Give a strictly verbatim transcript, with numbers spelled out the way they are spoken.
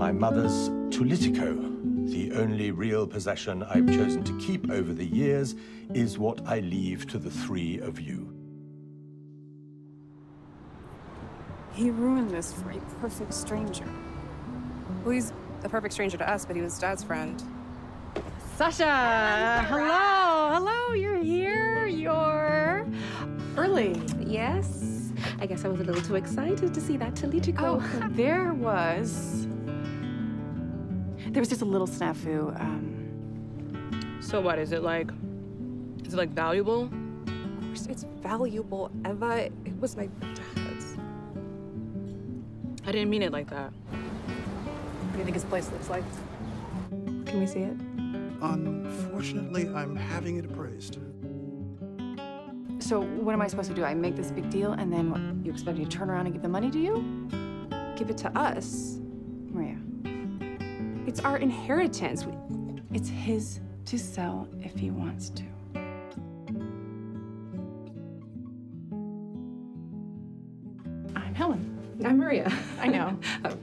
my mother's tulitico. The only real possession I've chosen to keep over the years is what I leave to the three of you. He ruined this for a perfect stranger. Well, he's a perfect stranger to us, but he was Dad's friend. Sasha! Hello! Hello, you're here! You're early. Yes. I guess I was a little too excited to see that tulitico. Oh, there was... There was just a little snafu. Um... So what, is it like... Is it like valuable? Of course it's valuable, Eva. It was my dad's. I didn't mean it like that. What do you think his place looks like? Can we see it? Unfortunately, I'm having it appraised. So what am I supposed to do? I make this big deal, and then what, you expect me to turn around and give the money to you? Give it to us? Maria, it's our inheritance. It's his to sell if he wants to. I'm Helen. I'm Maria. I know.